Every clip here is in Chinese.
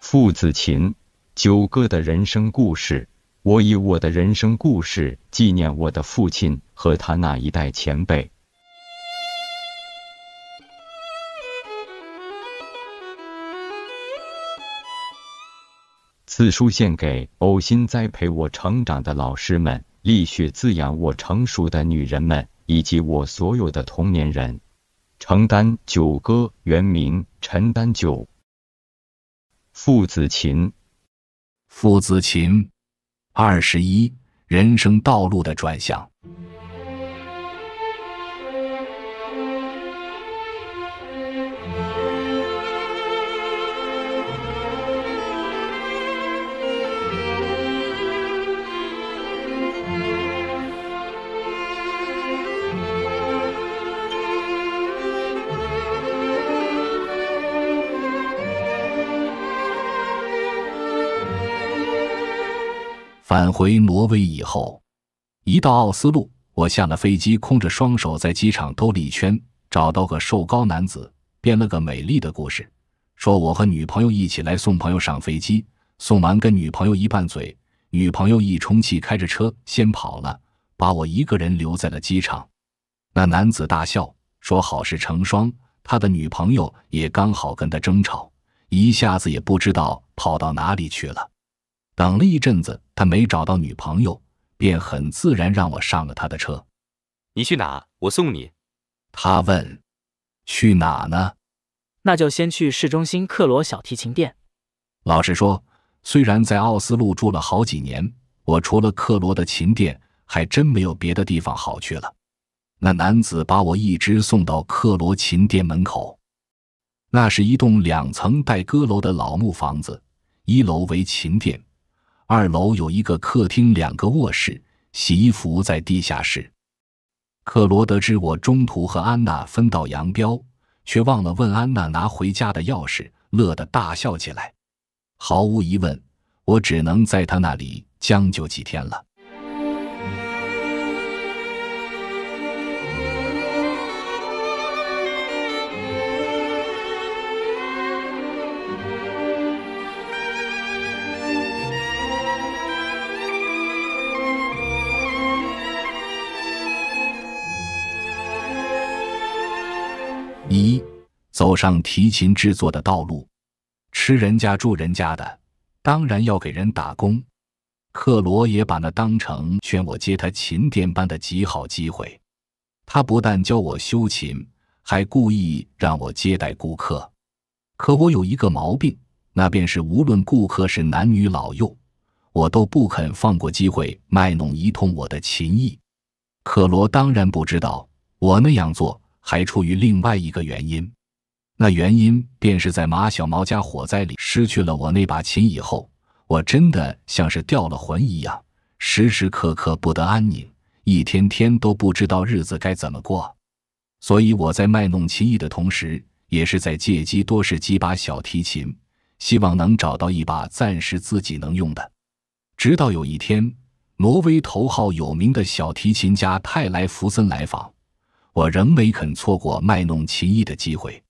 父子琴，九哥的人生故事。我以我的人生故事纪念我的父亲和他那一代前辈。此书献给呕心栽培我成长的老师们，力学滋养我成熟的女人们，以及我所有的同年人。程丹九哥，原名陈丹九。 父子琴，父子琴，21，人生道路的转向。返回挪威以后，一到奥斯陆，我下了飞机，空着双手在机场兜了一圈，找到个瘦高男子，编了个美丽的故事，说我和女朋友一起来送朋友上飞机，送完跟女朋友一拌嘴，女朋友一充气开着车先跑了，把我一个人留在了机场。那男子大笑，说好事成双，他的女朋友也刚好跟他争吵，一下子也不知道跑到哪里去了。 等了一阵子，他没找到女朋友，便很自然让我上了他的车。你去哪？我送你。他问：“去哪呢？”那就先去市中心克罗小提琴店。老实说，虽然在奥斯陆住了好几年，我除了克罗的琴店，还真没有别的地方好去了。那男子把我一直送到克罗琴店门口。那是一栋2层带阁楼的老木房子，1楼为琴店。 2楼有一个客厅，2个卧室，洗衣服在地下室。克罗得知我中途和安娜分道扬镳，却忘了问安娜拿回家的钥匙，乐得大笑起来。毫无疑问，我只能在他那里将就几天了。一，走上提琴制作的道路，吃人家住人家的，当然要给人打工。克罗也把那当成劝我接他琴店班的极好机会。他不但教我修琴，还故意让我接待顾客。可我有一个毛病，那便是无论顾客是男女老幼，我都不肯放过机会卖弄一通我的琴艺。克罗当然不知道我那样做。 还出于另外一个原因，那原因便是在马小毛家火灾里失去了我那把琴以后，我真的像是掉了魂一样，时时刻刻不得安宁，一天天都不知道日子该怎么过。所以我在卖弄琴艺的同时，也是在借机多试几把小提琴，希望能找到一把暂时自己能用的。直到有一天，挪威头号有名的小提琴家泰莱弗森来访。 我仍没肯错过卖弄琴艺的机会，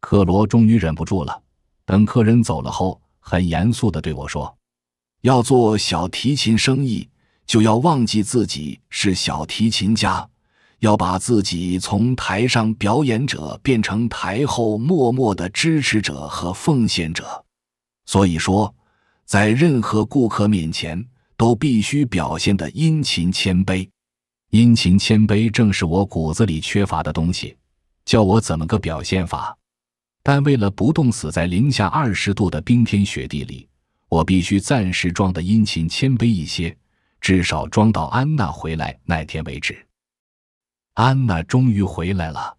克罗终于忍不住了。等客人走了后，很严肃地对我说：“要做小提琴生意，就要忘记自己是小提琴家，要把自己从台上表演者变成台后默默的支持者和奉献者。所以说，在任何顾客面前，都必须表现得殷勤谦卑。” 殷勤谦卑正是我骨子里缺乏的东西，叫我怎么个表现法？但为了不冻死在零下20度的冰天雪地里，我必须暂时装得殷勤谦卑一些，至少装到安娜回来那天为止。安娜终于回来了，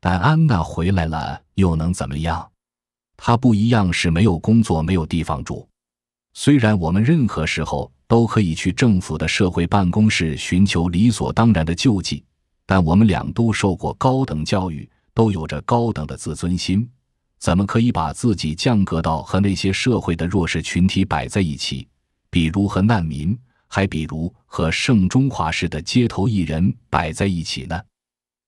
但安娜回来了又能怎么样？她不一样是没有工作，没有地方住。虽然我们任何时候 都可以去政府的社会办公室寻求理所当然的救济，但我们两都受过高等教育，都有着高等的自尊心，怎么可以把自己降格到和那些社会的弱势群体摆在一起？比如和难民，还比如和圣中华市的街头艺人摆在一起呢？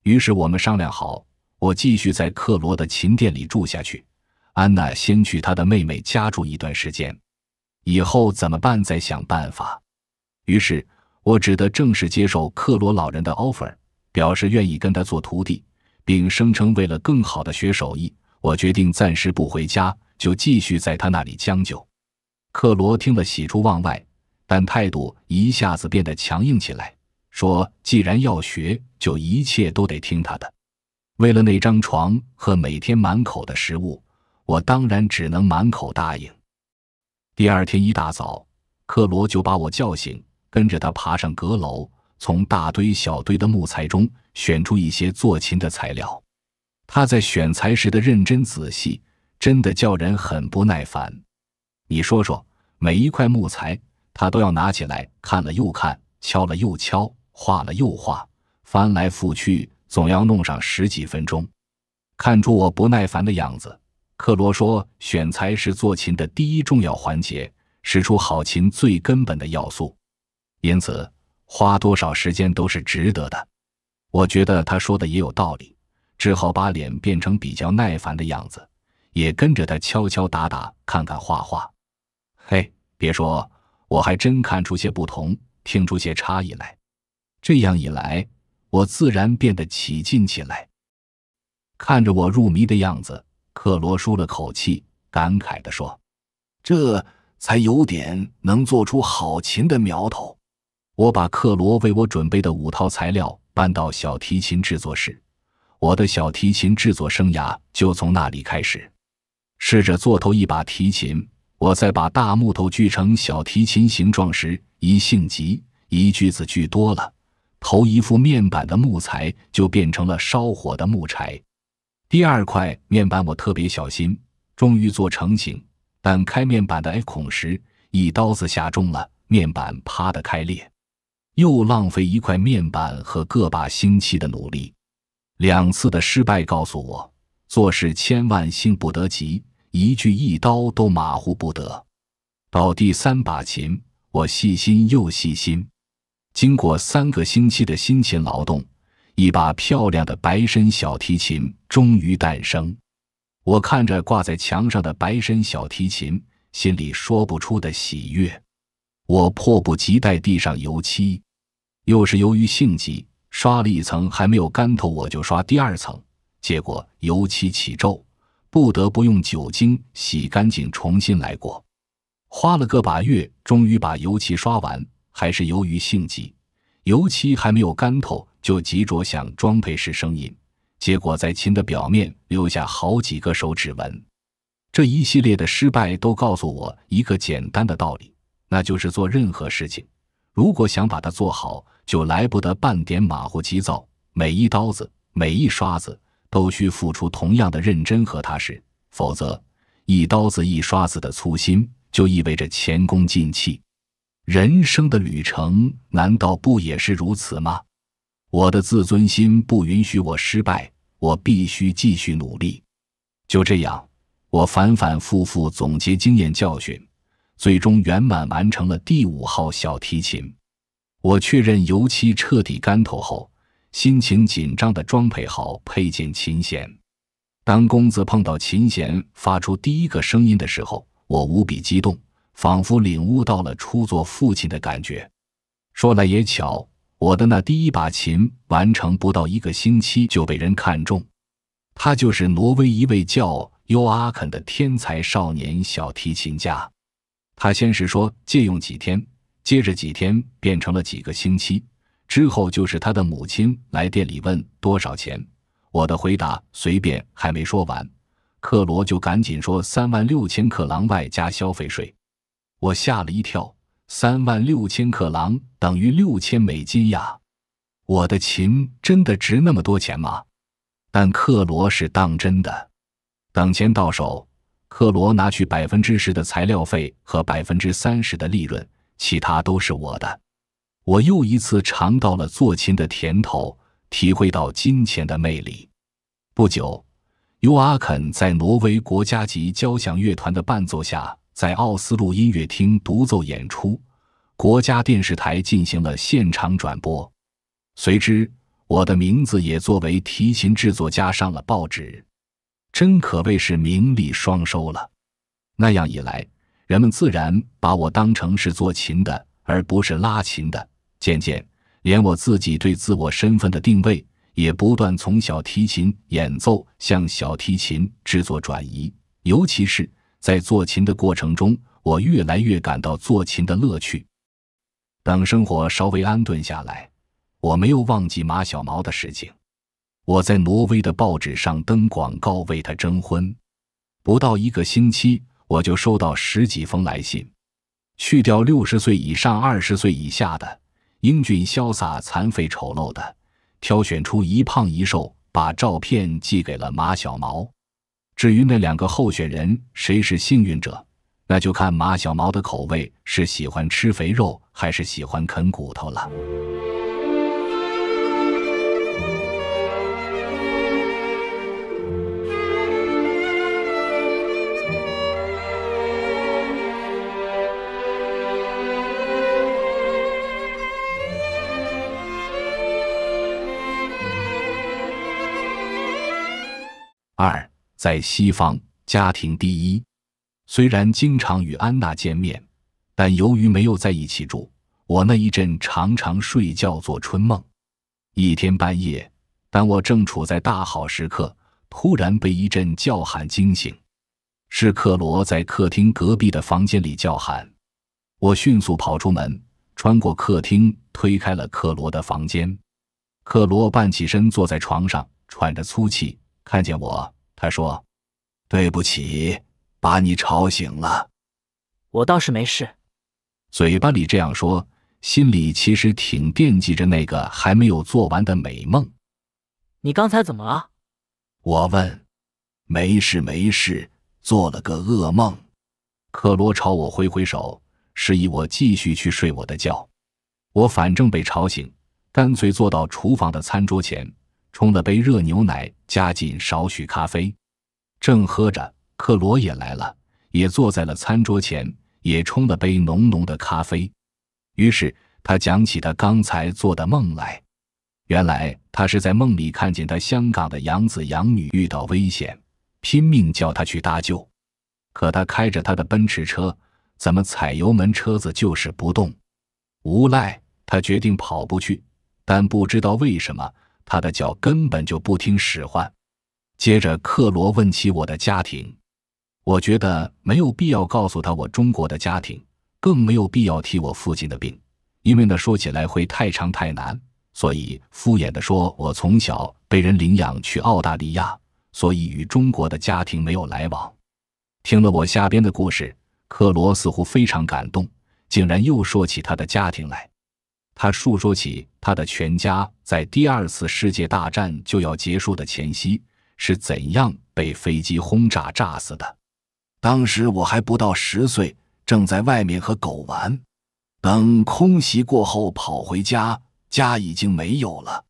于是我们商量好，我继续在克罗的琴店里住下去，安娜先去她的妹妹家住一段时间，以后怎么办再想办法。于是我只得正式接受克罗老人的 offer， 表示愿意跟他做徒弟，并声称为了更好的学手艺，我决定暂时不回家，就继续在他那里将就。克罗听了喜出望外，但态度一下子变得强硬起来，说既然要学，就一切都得听他的。为了那张床和每天满口的食物，我当然只能满口答应。第二天一大早，克罗就把我叫醒，跟着他爬上阁楼，从大堆小堆的木材中选出一些做琴的材料。他在选材时的认真仔细，真的叫人很不耐烦。你说说，每一块木材他都要拿起来看了又看，敲了又敲，画了又画，翻来覆去，总要弄上十几分钟。看出我不耐烦的样子，克罗说选材是做琴的第一重要环节，是出好琴最根本的要素，因此花多少时间都是值得的。我觉得他说的也有道理，只好把脸变成比较耐烦的样子，也跟着他敲敲打打，看看画画。嘿，别说，我还真看出些不同，听出些差异来。这样一来，我自然变得起劲起来。看着我入迷的样子，克罗舒了口气，感慨地说：“这才有点能做出好琴的苗头。”我把克罗为我准备的5套材料搬到小提琴制作室，我的小提琴制作生涯就从那里开始。试着做头一把提琴，我在把大木头锯成小提琴形状时，一性急，一锯子锯多了，头一副面板的木材就变成了烧火的木柴。第二块面板我特别小心，终于做成型，但开面板的 F 孔时，一刀子下中了，面板啪的开裂，又浪费一块面板和个把星期的努力。2次的失败告诉我，做事千万幸不得急，一锯一刀都马虎不得。到第3把琴，我细心又细心，经过3个星期的辛勤劳动，一把漂亮的白身小提琴终于诞生。我看着挂在墙上的白身小提琴，心里说不出的喜悦。我迫不及待地上油漆，又是由于性急，刷了一层还没有干透，我就刷第2层，结果油漆起皱，不得不用酒精洗干净，重新来过。花了个把月，终于把油漆刷完，还是由于性急，油漆还没有干透，就急着想装配式声音，结果在琴的表面留下好几个手指纹。这一系列的失败都告诉我一个简单的道理，那就是做任何事情，如果想把它做好，就来不得半点马虎急躁，每一刀子，每一刷子都需付出同样的认真和踏实，否则一刀子一刷子的粗心就意味着前功尽弃。人生的旅程难道不也是如此吗？我的自尊心不允许我失败，我必须继续努力。就这样，我反反复复总结经验教训，最终圆满完成了第5号小提琴。我确认油漆彻底干透后，心情紧张地装配好配件琴弦。当弓子碰到琴弦发出第一个声音的时候，我无比激动，仿佛领悟到了初做父亲的感觉。说来也巧，我的那第1把琴完成不到1个星期就被人看中，他就是挪威一位叫尤阿肯的天才少年小提琴家。他先是说借用几天，接着几天变成了几个星期，之后就是他的母亲来店里问多少钱，我的回答随便还没说完，克罗就赶紧说36000克朗外加消费税。我吓了一跳，36000克朗等于6000美金呀！我的琴真的值那么多钱吗？但克罗是当真的。等钱到手，克罗拿去10%的材料费和30%的利润，其他都是我的。我又一次尝到了做琴的甜头，体会到金钱的魅力。不久，尤阿肯在挪威国家级交响乐团的伴奏下，在奥斯陆音乐厅独奏演出，国家电视台进行了现场转播。随之，我的名字也作为提琴制作家上了报纸，真可谓是名利双收了。那样一来，人们自然把我当成是做琴的，而不是拉琴的。渐渐，连我自己对自我身份的定位也不断从小提琴演奏向小提琴制作转移。尤其是在做琴的过程中，我越来越感到做琴的乐趣。等生活稍微安顿下来，我没有忘记马小毛的事情。我在挪威的报纸上登广告为他征婚，不到一个星期，我就收到10几封来信。去掉60岁以上、20岁以下的，英俊潇洒、残废丑陋的，挑选出一胖一瘦，把照片寄给了马小毛。至于那2个候选人谁是幸运者，那就看马小毛的口味是喜欢吃肥肉还是喜欢啃骨头了。2，在西方，家庭第一。虽然经常与安娜见面，但由于没有在一起住，我那一阵常常睡觉做春梦。一天半夜，当我正处在大好时刻，突然被一阵叫喊惊醒。是克罗在客厅隔壁的房间里叫喊。我迅速跑出门，穿过客厅，推开了克罗的房间。克罗半起身坐在床上，喘着粗气。看见我，他说：“对不起，把你吵醒了。”我倒是没事。嘴巴里这样说，心里其实挺惦记着那个还没有做完的美梦。你刚才怎么了？我问。没事没事，做了个噩梦。克罗朝我挥挥手，示意我继续去睡我的觉。我反正被吵醒，干脆坐到厨房的餐桌前，冲了杯热牛奶，加进少许咖啡，正喝着，克罗也来了，也坐在了餐桌前，也冲了杯浓浓的咖啡。于是他讲起他刚才做的梦来。原来他是在梦里看见他香港的养子养女遇到危险，拼命叫他去搭救，可他开着他的奔驰车，怎么踩油门车子就是不动。无奈他决定跑不去，但不知道为什么他的脚根本就不听使唤。接着克罗问起我的家庭，我觉得没有必要告诉他我中国的家庭，更没有必要提我父亲的病，因为那说起来会太长太难，所以敷衍地说我从小被人领养去澳大利亚，所以与中国的家庭没有来往。听了我瞎编的故事，克罗似乎非常感动，竟然又说起他的家庭来。他述说起他的全家在第2次世界大战就要结束的前夕是怎样被飞机轰炸炸死的。当时我还不到10岁，正在外面和狗玩，等空袭过后跑回家，家已经没有了。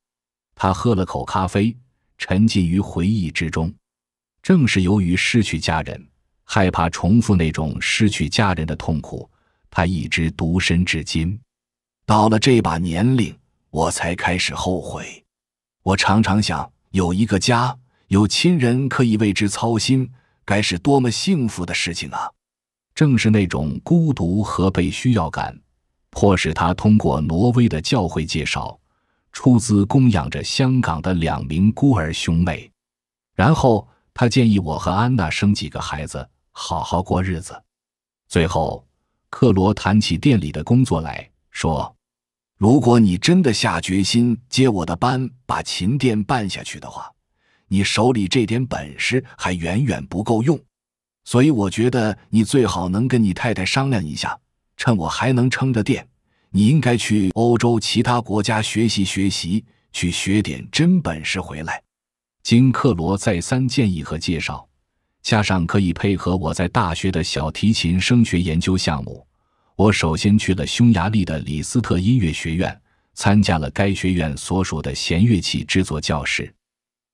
他喝了口咖啡，沉浸于回忆之中。正是由于失去家人，害怕重复那种失去家人的痛苦，他一直独身至今。到了这把年龄，我才开始后悔。我常常想，有一个家，有亲人可以为之操心，该是多么幸福的事情啊。正是那种孤独和被需要感，迫使他通过挪威的教会介绍，出资供养着香港的2名孤儿兄妹。然后他建议我和安娜生几个孩子，好好过日子。最后，克罗谈起店里的工作来，说：“如果你真的下决心接我的班，把琴店办下去的话，你手里这点本事还远远不够用，所以我觉得你最好能跟你太太商量一下，趁我还能撑着店，你应该去欧洲其他国家学习学习，去学点真本事回来。”经克罗再三建议和介绍，加上可以配合我在大学的小提琴升学研究项目，我首先去了匈牙利的李斯特音乐学院，参加了该学院所属的弦乐器制作教室。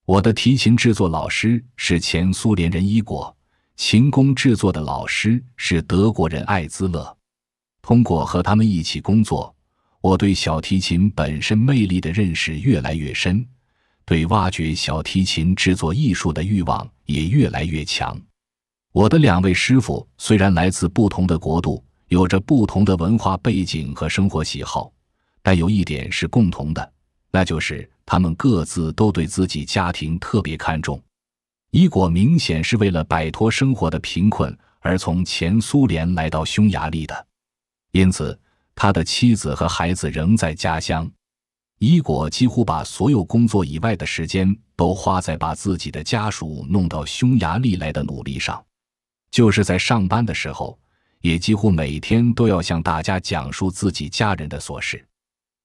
我的提琴制作老师是前苏联人伊果，琴弓制作的老师是德国人艾兹勒。通过和他们一起工作，我对小提琴本身魅力的认识越来越深，对挖掘小提琴制作艺术的欲望也越来越强。我的两位师傅虽然来自不同的国度，有着不同的文化背景和生活喜好，但有一点是共同的，那就是他们各自都对自己家庭特别看重。伊果明显是为了摆脱生活的贫困而从前苏联来到匈牙利的，因此他的妻子和孩子仍在家乡。伊果几乎把所有工作以外的时间都花在把自己的家属弄到匈牙利来的努力上，就是在上班的时候，也几乎每天都要向大家讲述自己家人的琐事。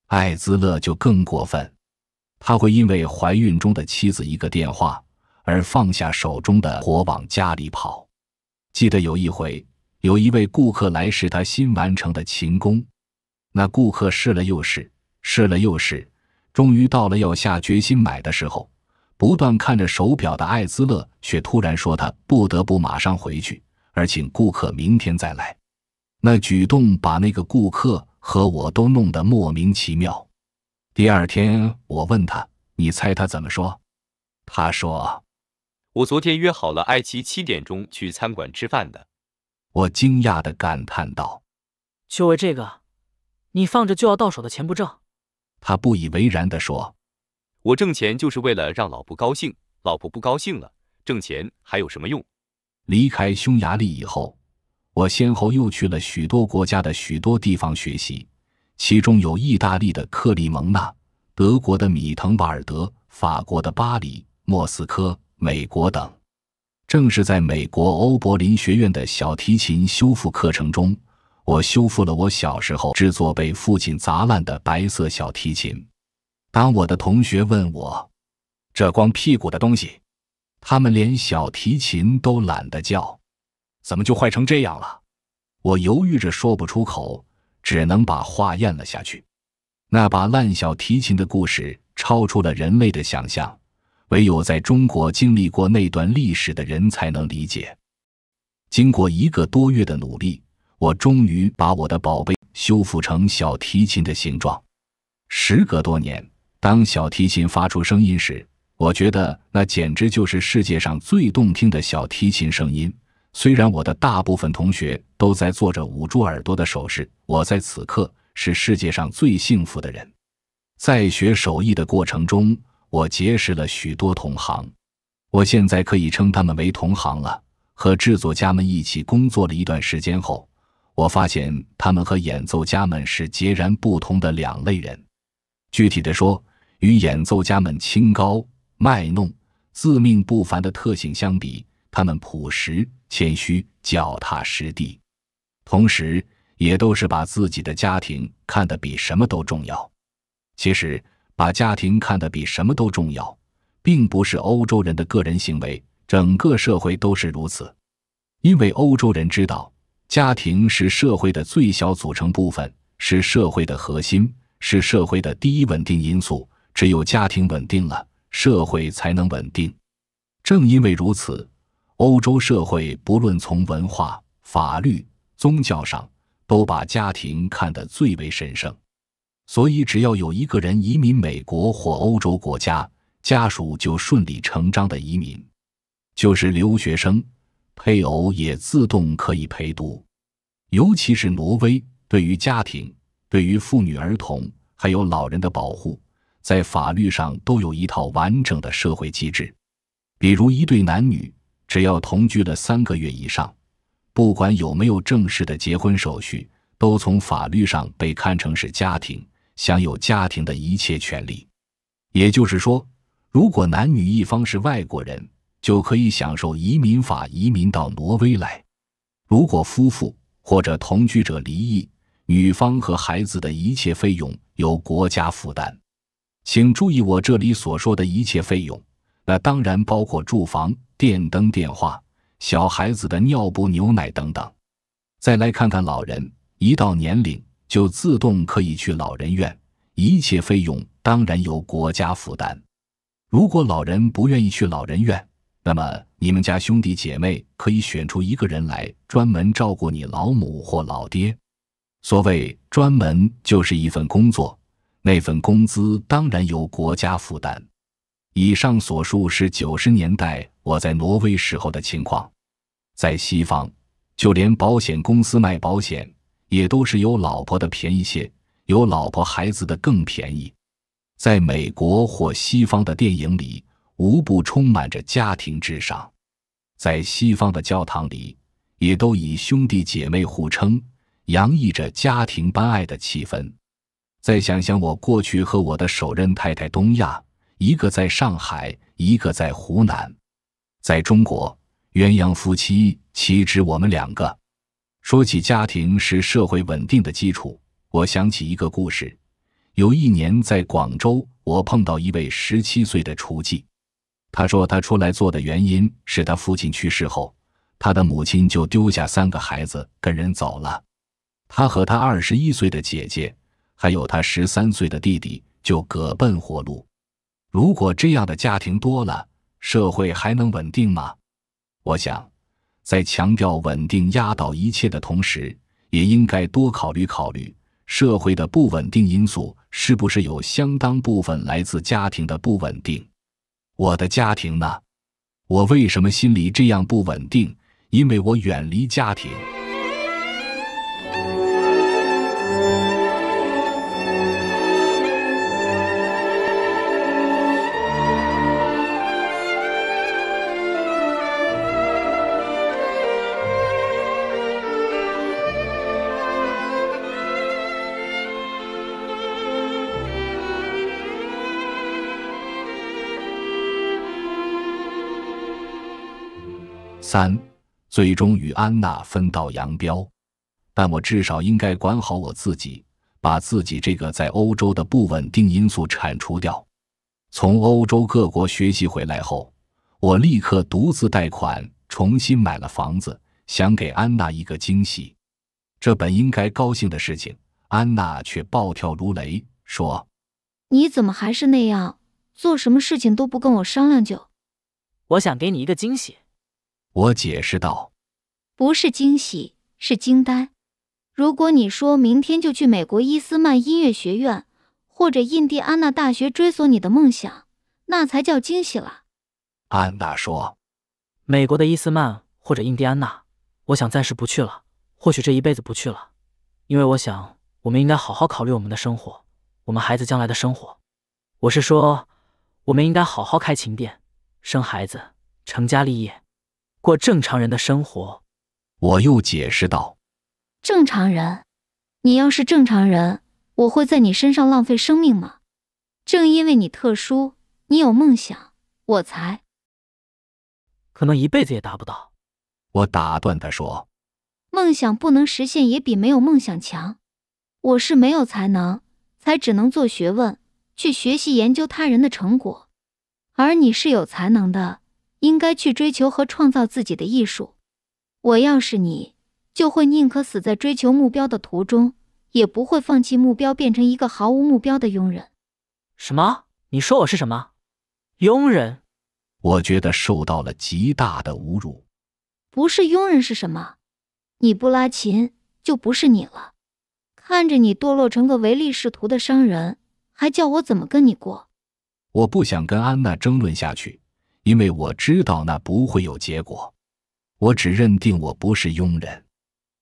艾兹勒就更过分，他会因为怀孕中的妻子一个电话而放下手中的活往家里跑。记得有一回，有一位顾客来试他新完成的琴弓，那顾客试了又试，试了又试，终于到了要下决心买的时候，不断看着手表的艾兹勒却突然说他不得不马上回去，而请顾客明天再来。那举动把那个顾客和我都弄得莫名其妙。第二天我问他，你猜他怎么说？他说，我昨天约好了爱妻7点钟去餐馆吃饭的。我惊讶地感叹道：“就为这个，你放着就要到手的钱不挣？”他不以为然地说：“我挣钱就是为了让老婆高兴，老婆不高兴了，挣钱还有什么用？”离开匈牙利以后，我先后又去了许多国家的许多地方学习，其中有意大利的克利蒙纳、德国的米滕瓦尔德、法国的巴黎、莫斯科、美国等。正是在美国欧柏林学院的小提琴修复课程中，我修复了我小时候制作被父亲砸烂的白色小提琴。当我的同学问我，这光屁股的东西，他们连小提琴都懒得叫，怎么就坏成这样了？我犹豫着说不出口，只能把话咽了下去。那把烂小提琴的故事超出了人类的想象，唯有在中国经历过那段历史的人才能理解。经过1个多月的努力，我终于把我的宝贝修复成小提琴的形状。时隔多年，当小提琴发出声音时，我觉得那简直就是世界上最动听的小提琴声音。虽然我的大部分同学都在做着捂住耳朵的手势，我在此刻是世界上最幸福的人。在学手艺的过程中，我结识了许多同行，我现在可以称他们为同行了。和制作家们一起工作了一段时间后，我发现他们和演奏家们是截然不同的两类人。具体的说，与演奏家们清高、卖弄、自命不凡的特性相比，他们朴实、谦虚、脚踏实地，同时也都是把自己的家庭看得比什么都重要。其实把家庭看得比什么都重要，并不是欧洲人的个人行为，整个社会都是如此。因为欧洲人知道，家庭是社会的最小组成部分，是社会的核心，是社会的第一稳定因素，只有家庭稳定了，社会才能稳定。正因为如此，欧洲社会不论从文化、法律、宗教上，都把家庭看得最为神圣。所以只要有一个人移民美国或欧洲国家，家属就顺理成章的移民，就是留学生，配偶也自动可以陪读。尤其是挪威，对于家庭、对于妇女儿童还有老人的保护，在法律上都有一套完整的社会机制。比如一对男女只要同居了3个月以上，不管有没有正式的结婚手续，都从法律上被看成是家庭，享有家庭的一切权利。也就是说，如果男女一方是外国人，就可以享受移民法移民到挪威来。如果夫妇或者同居者离异，女方和孩子的一切费用由国家负担。请注意，我这里所说的一切费用，那当然包括住房、电灯、电话、小孩子的尿布、牛奶等等。再来看看老人，一到年龄就自动可以去老人院，一切费用当然由国家负担。如果老人不愿意去老人院，那么你们家兄弟姐妹可以选出一个人来专门照顾你老母或老爹。所谓专门就是一份工作，那份工资当然由国家负担。以上所述是90年代我在挪威时候的情况。在西方，就连保险公司卖保险，也都是有老婆的便宜些，有老婆孩子的更便宜。在美国或西方的电影里，无不充满着家庭至上。在西方的教堂里，也都以兄弟姐妹互称，洋溢着家庭般爱的气氛。再想想我过去和我的首任太太东亚，一个在上海，一个在湖南。在中国，鸳鸯夫妻岂止我们两个。说起家庭是社会稳定的基础，我想起一个故事。有一年在广州，我碰到一位17岁的厨妓。他说他出来做的原因是他父亲去世后，他的母亲就丢下3个孩子跟人走了。他和他21岁的姐姐，还有他13岁的弟弟就各奔活路。如果这样的家庭多了，社会还能稳定吗？我想，在强调稳定压倒一切的同时，也应该多考虑考虑社会的不稳定因素是不是有相当部分来自家庭的不稳定。我的家庭呢？我为什么心里这样不稳定？因为我远离家庭。3. 最终与安娜分道扬镳，但我至少应该管好我自己，把自己这个在欧洲的不稳定因素铲除掉。从欧洲各国学习回来后，我立刻独自贷款重新买了房子，想给安娜一个惊喜。这本应该高兴的事情，安娜却暴跳如雷，说：“你怎么还是那样？做什么事情都不跟我商量就……”我想给你一个惊喜。我解释道，不是惊喜，是惊呆。如果你说明天就去美国伊斯曼音乐学院或者印第安纳大学追索你的梦想，那才叫惊喜了。安娜说，美国的伊斯曼或者印第安纳，我想暂时不去了，或许这一辈子不去了，因为我想我们应该好好考虑我们的生活，我们孩子将来的生活。我是说，我们应该好好开琴店，生孩子，成家立业。过正常人的生活。我又解释道，正常人？你要是正常人，我会在你身上浪费生命吗？正因为你特殊，你有梦想，我才可能一辈子也达不到。我打断他说，梦想不能实现也比没有梦想强。我是没有才能，才只能做学问，去学习研究他人的成果，而你是有才能的，应该去追求和创造自己的艺术。我要是你，就会宁可死在追求目标的途中，也不会放弃目标，变成一个毫无目标的庸人。什么？你说我是什么？庸人？我觉得受到了极大的侮辱。不是庸人是什么？你不拉琴，就不是你了。看着你堕落成个唯利是图的商人，还叫我怎么跟你过？我不想跟安娜争论下去。因为我知道那不会有结果，我只认定我不是庸人，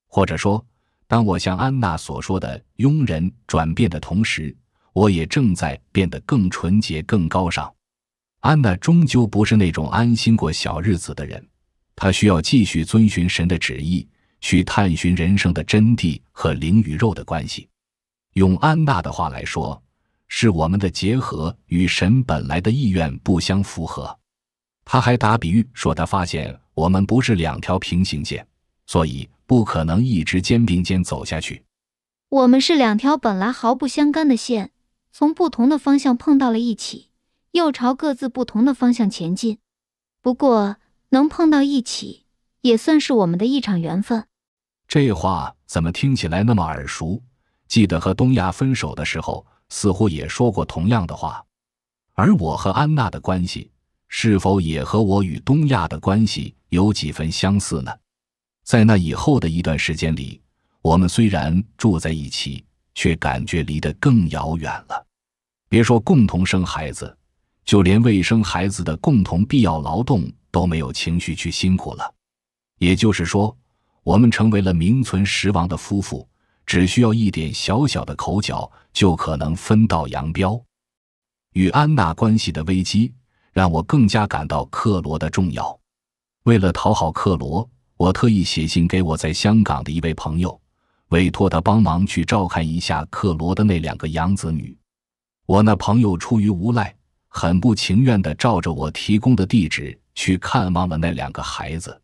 或者说，当我像安娜所说的庸人转变的同时，我也正在变得更纯洁、更高尚。安娜终究不是那种安心过小日子的人，她需要继续遵循神的旨意，去探寻人生的真谛和灵与肉的关系。用安娜的话来说，是我们的结合与神本来的意愿不相符合。他还打比喻说，他发现我们不是2条平行线，所以不可能一直肩并肩走下去。我们是2条本来毫不相干的线，从不同的方向碰到了一起，又朝各自不同的方向前进。不过能碰到一起，也算是我们的一场缘分。这话怎么听起来那么耳熟？记得和东亚分手的时候，似乎也说过同样的话。而我和安娜的关系，是否也和我与东亚的关系有几分相似呢？在那以后的一段时间里，我们虽然住在一起，却感觉离得更遥远了。别说共同生孩子，就连为生孩子的共同必要劳动都没有情绪去辛苦了。也就是说，我们成为了名存实亡的夫妇，只需要一点小小的口角，就可能分道扬镳。与安娜关系的危机，让我更加感到克罗的重要。为了讨好克罗，我特意写信给我在香港的一位朋友，委托他帮忙去照看一下克罗的那两个养子女。我那朋友出于无赖，很不情愿地照着我提供的地址去看望了那两个孩子。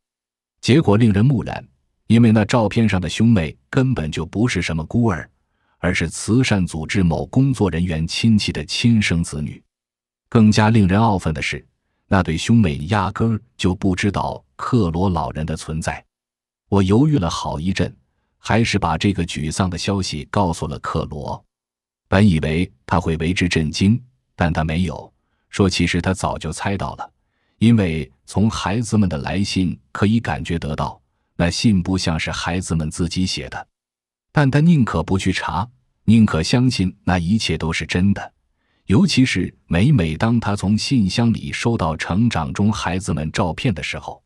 结果令人目然，因为那照片上的兄妹根本就不是什么孤儿，而是慈善组织某工作人员亲戚的亲生子女。更加令人懊愤的是，那对兄妹压根儿就不知道克罗老人的存在。我犹豫了好一阵，还是把这个沮丧的消息告诉了克罗。本以为他会为之震惊，但他没有，说其实他早就猜到了，因为从孩子们的来信可以感觉得到，那信不像是孩子们自己写的。但他宁可不去查，宁可相信那一切都是真的。尤其是每当他从信箱里收到成长中孩子们照片的时候，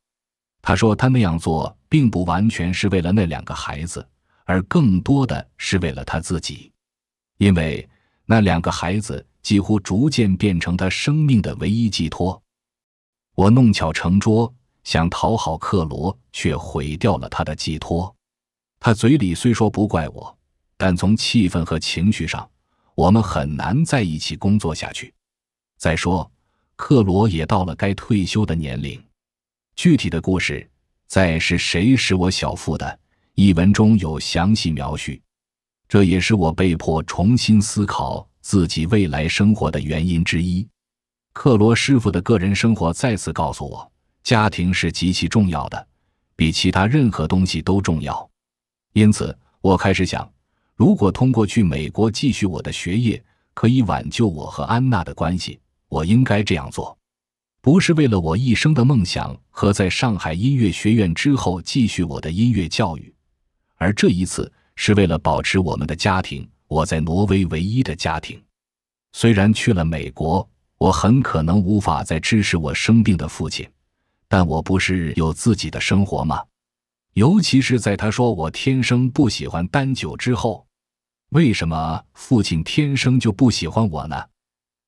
他说他那样做并不完全是为了那两个孩子，而更多的是为了他自己，因为那两个孩子几乎逐渐变成他生命的唯一寄托。我弄巧成拙，想讨好克罗，却毁掉了他的寄托。他嘴里虽说不怪我，但从气氛和情绪上，我们很难在一起工作下去。再说，克罗也到了该退休的年龄。具体的故事，在《是谁使我小腹的》一文中有详细描述，这也是我被迫重新思考自己未来生活的原因之一。克罗师傅的个人生活再次告诉我，家庭是极其重要的，比其他任何东西都重要。因此，我开始想，如果通过去美国继续我的学业，可以挽救我和安娜的关系，我应该这样做。不是为了我一生的梦想和在上海音乐学院之后继续我的音乐教育，而这一次是为了保持我们的家庭，我在挪威唯一的家庭。虽然去了美国，我很可能无法再支持我生病的父亲，但我不是有自己的生活吗？尤其是在他说我天生不喜欢单酒之后，为什么父亲天生就不喜欢我呢？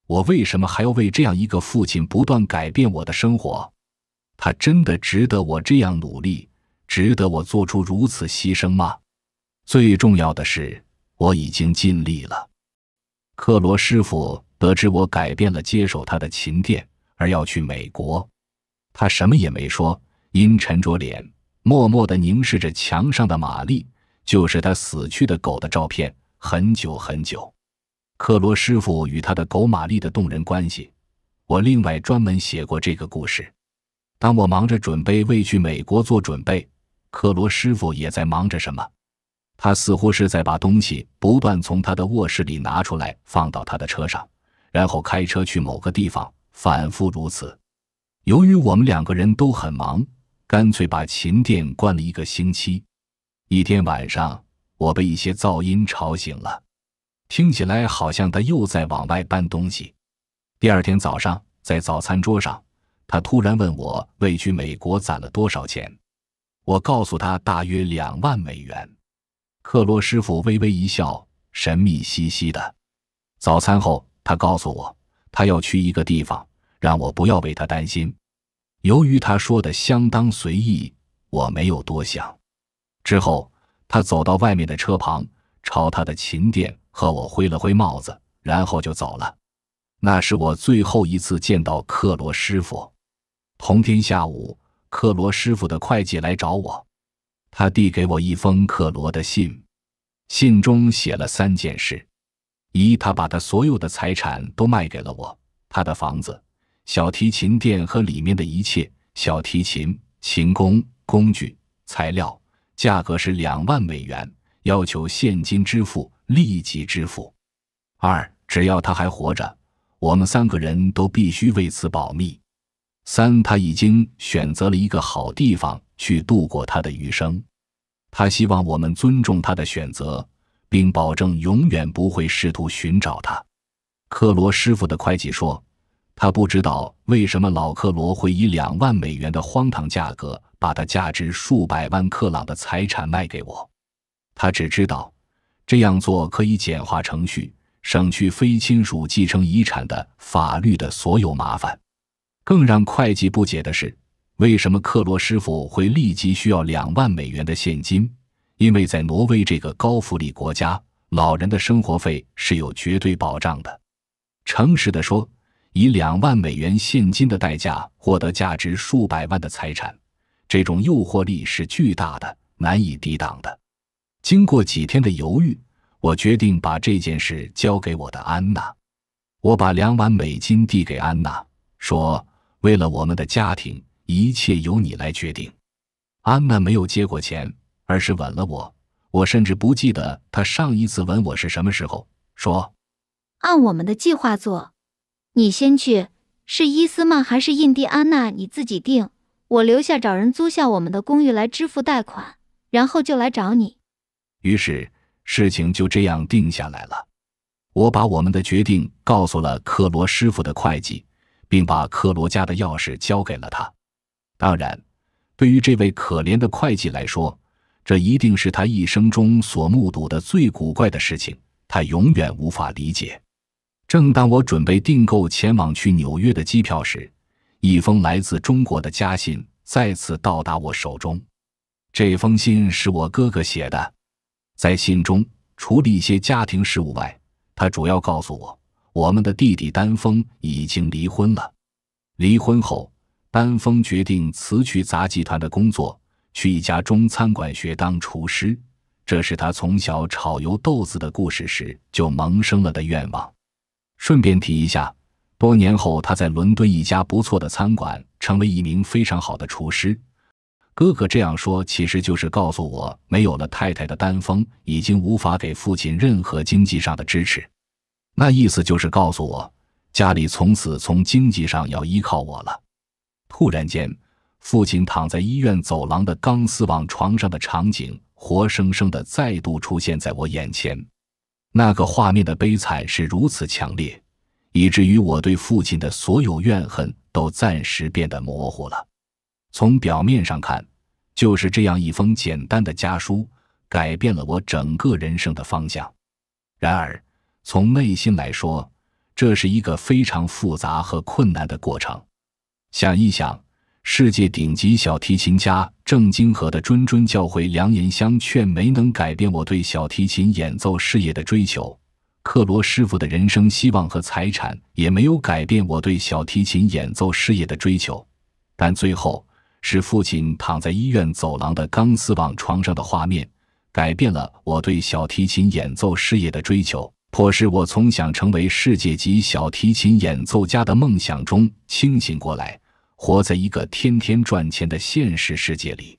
我为什么还要为这样一个父亲不断改变我的生活？他真的值得我这样努力，值得我做出如此牺牲吗？最重要的是，我已经尽力了。克罗师傅得知我改变了接手他的琴店，而要去美国，他什么也没说，阴沉着脸，默默地凝视着墙上的玛丽，就是他死去的狗的照片，很久很久。克罗师傅与他的狗玛丽的动人关系，我另外专门写过这个故事。当我忙着准备为去美国做准备，克罗师傅也在忙着什么。他似乎是在把东西不断从他的卧室里拿出来，放到他的车上，然后开车去某个地方，反复如此。由于我们两个人都很忙，干脆把琴店关了一个星期。一天晚上，我被一些噪音吵醒了，听起来好像他又在往外搬东西。第二天早上，在早餐桌上，他突然问我为去美国攒了多少钱。我告诉他大约$20,000。克罗师傅微微一笑，神秘兮兮的。早餐后，他告诉我，他要去一个地方，让我不要为他担心。由于他说的相当随意，我没有多想。之后，他走到外面的车旁，朝他的琴店和我挥了挥帽子，然后就走了。那是我最后一次见到克罗师傅。同天下午，克罗师傅的会计来找我，他递给我一封克罗的信，信中写了3件事：一，他把他所有的财产都卖给了我，他的房子、小提琴店和里面的一切，小提琴、琴弓、工具、材料，价格是$20,000，要求现金支付，立即支付。二，只要他还活着，我们3个人都必须为此保密。三，他已经选择了一个好地方去度过他的余生。他希望我们尊重他的选择，并保证永远不会试图寻找他。克罗师傅的会计说，他不知道为什么老克罗会以2万美元的荒唐价格把他价值数百万克朗的财产卖给我。他只知道这样做可以简化程序，省去非亲属继承遗产的法律的所有麻烦。更让会计不解的是，为什么克罗师傅会立即需要2万美元的现金？因为在挪威这个高福利国家，老人的生活费是有绝对保障的。诚实地说，以2万美元现金的代价获得价值数百万的财产，这种诱惑力是巨大的，难以抵挡的。经过几天的犹豫，我决定把这件事交给我的安娜。我把2万美金递给安娜，说，为了我们的家庭，一切由你来决定。安娜没有接过钱，而是吻了我。我甚至不记得她上一次吻我是什么时候。说，按我们的计划做，你先去，是伊斯曼还是印第安纳你自己定，我留下找人租下我们的公寓来支付贷款，然后就来找你。于是事情就这样定下来了。我把我们的决定告诉了克罗师傅的会计，并把克罗家的钥匙交给了他。当然，对于这位可怜的会计来说，这一定是他一生中所目睹的最古怪的事情，他永远无法理解。正当我准备订购前往去纽约的机票时，一封来自中国的家信再次到达我手中。这封信是我哥哥写的。在信中，除了一些家庭事务外，他主要告诉我，我们的弟弟丹峰已经离婚了。离婚后，丹峰决定辞去杂技团的工作，去一家中餐馆学当厨师，这是他从小炒油豆子的故事时就萌生了的愿望。顺便提一下，多年后他在伦敦一家不错的餐馆成为一名非常好的厨师。哥哥这样说其实就是告诉我，没有了太太的丹峰已经无法给父亲任何经济上的支持。那意思就是告诉我，家里从此从经济上要依靠我了。突然间，父亲躺在医院走廊的钢丝网床上的场景活生生地再度出现在我眼前。那个画面的悲惨是如此强烈，以至于我对父亲的所有怨恨都暂时变得模糊了。从表面上看，就是这样一封简单的家书改变了我整个人生的方向。然而，从内心来说，这是一个非常复杂和困难的过程。想一想，世界顶级小提琴家郑经和的谆谆教诲良言相劝没能改变我对小提琴演奏事业的追求，克罗师傅的人生希望和财产也没有改变我对小提琴演奏事业的追求，但最后是父亲躺在医院走廊的钢丝网床上的画面改变了我对小提琴演奏事业的追求，迫使我从想成为世界级小提琴演奏家的梦想中清醒过来，活在一个天天赚钱的现实世界里。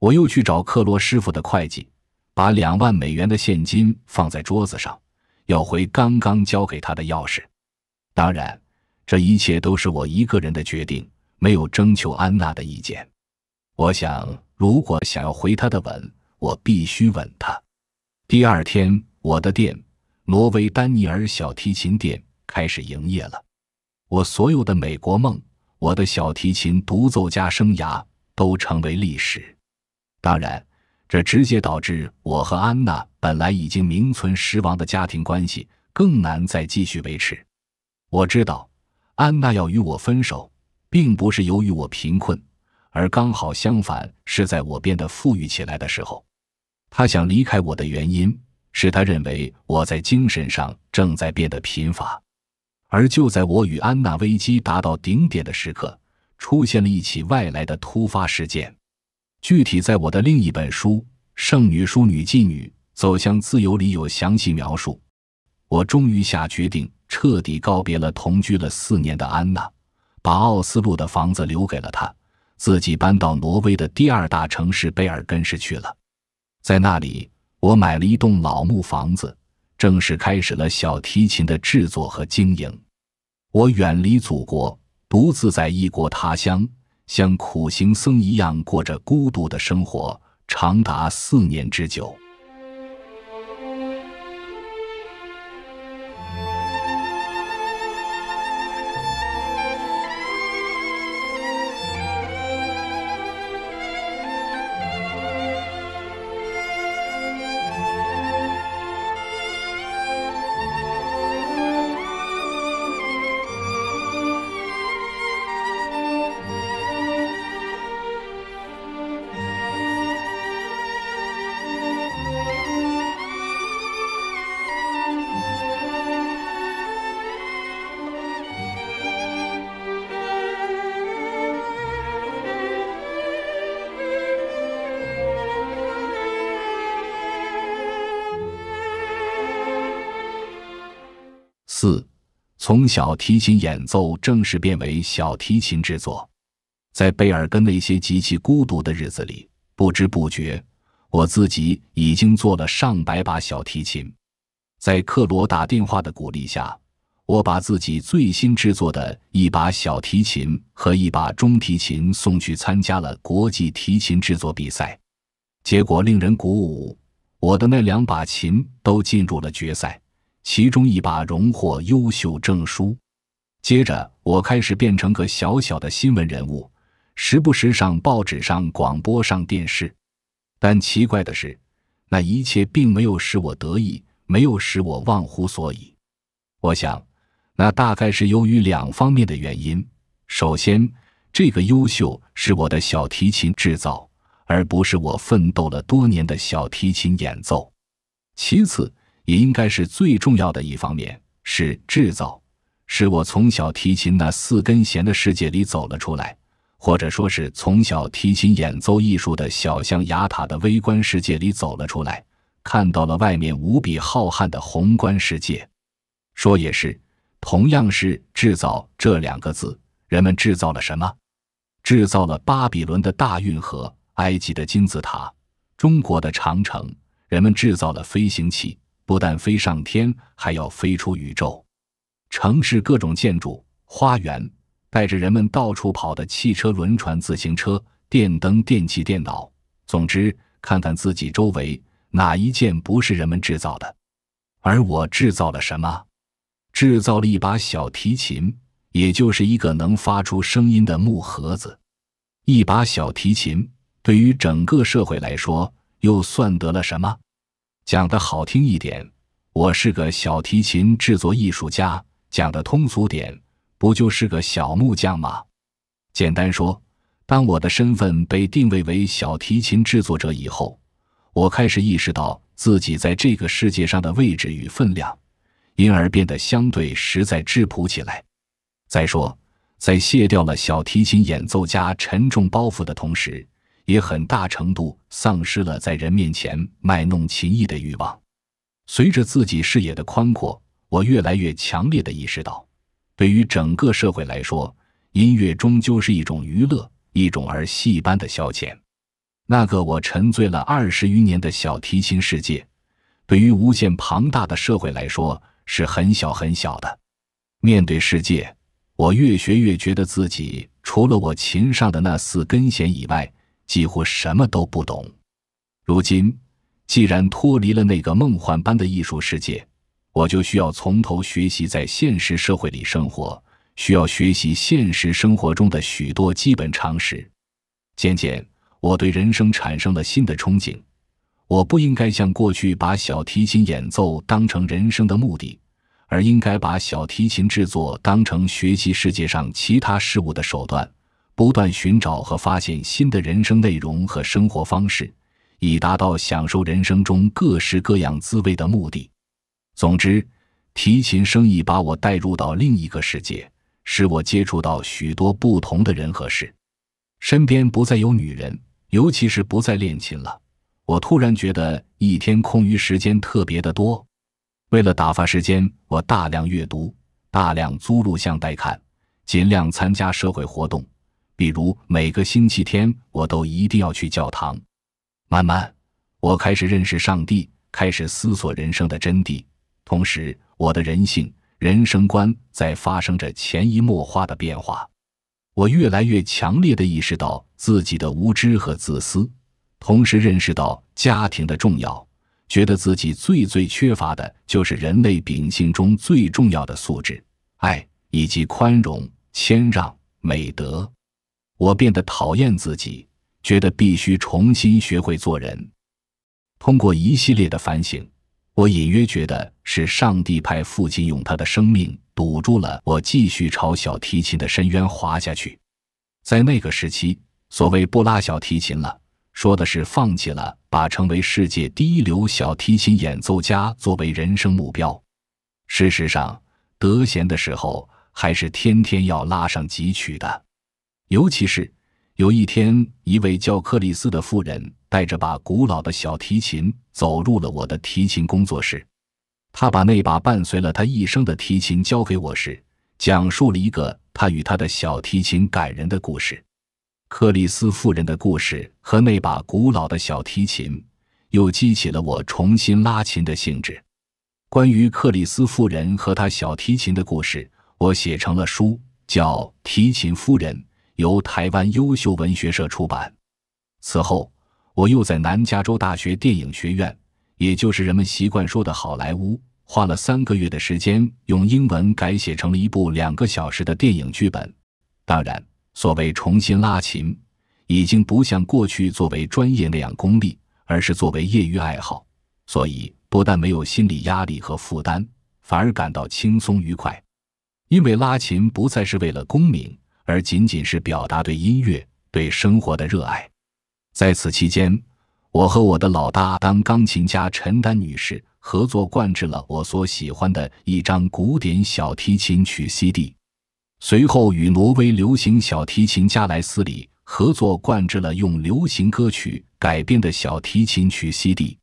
我又去找克罗师傅的会计，把2万美元的现金放在桌子上，要回刚刚交给他的钥匙。当然，这一切都是我一个人的决定，没有征求安娜的意见。我想，如果想要回她的吻，我必须吻她。第二天，我的店挪威丹尼尔小提琴店开始营业了。我所有的美国梦，我的小提琴独奏家生涯都成为历史。当然，这直接导致我和安娜本来已经名存实亡的家庭关系更难再继续维持。我知道，安娜要与我分手，并不是由于我贫困，而刚好相反，是在我变得富裕起来的时候。她想离开我的原因是他认为我在精神上正在变得贫乏，而就在我与安娜危机达到顶点的时刻，出现了一起外来的突发事件。具体在我的另一本书《剩女淑女妓女走向自由》里有详细描述。我终于下决定，彻底告别了同居了4年的安娜，把奥斯陆的房子留给了她，自己搬到挪威的第二大城市贝尔根市去了。在那里，我买了一栋老木房子，正式开始了小提琴的制作和经营。我远离祖国，独自在异国他乡，像苦行僧一样过着孤独的生活，长达4年之久。4. 从小提琴演奏正式变为小提琴制作。在贝尔根那些极其孤独的日子里，不知不觉，我自己已经做了上百把小提琴。在克罗打电话的鼓励下，我把自己最新制作的1把小提琴和1把中提琴送去参加了国际提琴制作比赛。结果令人鼓舞，我的那2把琴都进入了决赛。 其中1把荣获优秀证书。接着，我开始变成个小小的新闻人物，时不时上报纸、上广播、上电视。但奇怪的是，那一切并没有使我得意，没有使我忘乎所以。我想，那大概是由于2方面的原因。首先，这个优秀是我的小提琴制造，而不是我奋斗了多年的小提琴演奏。其次， 也应该是最重要的一方面是制造，使我从小提琴那4根弦的世界里走了出来，或者说是从小提琴演奏艺术的小象牙塔的微观世界里走了出来，看到了外面无比浩瀚的宏观世界。说也是，同样是制造这2个字，人们制造了什么？制造了巴比伦的大运河、埃及的金字塔、中国的长城，人们制造了飞行器。 不但飞上天，还要飞出宇宙。城市各种建筑、花园，带着人们到处跑的汽车、轮船、自行车、电灯、电器、电脑。总之，看看自己周围，哪一件不是人们制造的？而我制造了什么？制造了1把小提琴，也就是一个能发出声音的木盒子。1把小提琴，对于整个社会来说，又算得了什么？ 讲得好听一点，我是个小提琴制作艺术家；讲得通俗点，不就是个小木匠吗？简单说，当我的身份被定位为小提琴制作者以后，我开始意识到自己在这个世界上的位置与分量，因而变得相对实在质朴起来。再说，在卸掉了小提琴演奏家沉重包袱的同时， 也很大程度丧失了在人面前卖弄琴艺的欲望。随着自己视野的宽阔，我越来越强烈地意识到，对于整个社会来说，音乐终究是一种娱乐，一种儿戏般的消遣。那个我沉醉了20余年的小提琴世界，对于无限庞大的社会来说是很小很小的。面对世界，我越学越觉得自己除了我琴上的那4根弦以外， 几乎什么都不懂。如今，既然脱离了那个梦幻般的艺术世界，我就需要从头学习在现实社会里生活，需要学习现实生活中的许多基本常识。渐渐，我对人生产生了新的憧憬。我不应该像过去把小提琴演奏当成人生的目的，而应该把小提琴制作当成学习世界上其他事物的手段， 不断寻找和发现新的人生内容和生活方式，以达到享受人生中各式各样滋味的目的。总之，提琴生意把我带入到另一个世界，使我接触到许多不同的人和事。身边不再有女人，尤其是不再练琴了。我突然觉得一天空余时间特别的多。为了打发时间，我大量阅读，大量租录像带看，尽量参加社会活动。 比如每个星期天，我都一定要去教堂。慢慢，我开始认识上帝，开始思索人生的真谛。同时，我的人性、人生观在发生着潜移默化的变化。我越来越强烈地意识到自己的无知和自私，同时认识到家庭的重要，觉得自己最缺乏的就是人类秉性中最重要的素质——爱，以及宽容、谦让、美德。我变得讨厌自己，觉得必须重新学会做人。通过一系列的反省，我隐约觉得是上帝派父亲用他的生命堵住了我继续朝小提琴的深渊滑下去。在那个时期，所谓不拉小提琴了，说的是放弃了把成为世界第一流小提琴演奏家作为人生目标。事实上，得闲的时候还是天天要拉上几曲的。尤其是有一天，一位叫克里斯的妇人带着把古老的小提琴走入了我的提琴工作室。他把那把伴随了他一生的提琴交给我时，讲述了一个他与他的小提琴感人的故事。克里斯妇人的故事和那把古老的小提琴，又激起了我重新拉琴的兴致。关于克里斯妇人和他小提琴的故事，我写成了书，叫《提琴夫人》，由台湾优秀文学社出版。此后，我又在南加州大学电影学院，也就是人们习惯说的好莱坞，花了3个月的时间，用英文改写成了一部2个小时的电影剧本。当然，所谓重新拉琴，已经不像过去作为专业那样功利，而是作为业余爱好，所以不但没有心理压力和负担，反而感到轻松愉快。因为拉琴不再是为了功名，而仅仅是表达对音乐、对生活的热爱。在此期间，我和我的老搭档钢琴家陈丹女士合作灌制了我所喜欢的一张古典小提琴曲 CD， 随后与挪威流行小提琴家莱斯里合作灌制了用流行歌曲改编的小提琴曲 CD。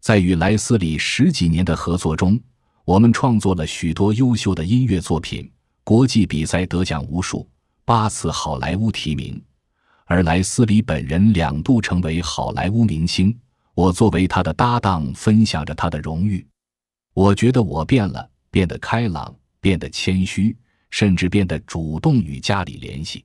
在与莱斯里10几年的合作中，我们创作了许多优秀的音乐作品，国际比赛得奖无数，8次好莱坞提名，而莱斯里本人2度成为好莱坞明星。我作为他的搭档，分享着他的荣誉。我觉得我变了，变得开朗，变得谦虚，甚至变得主动与家里联系。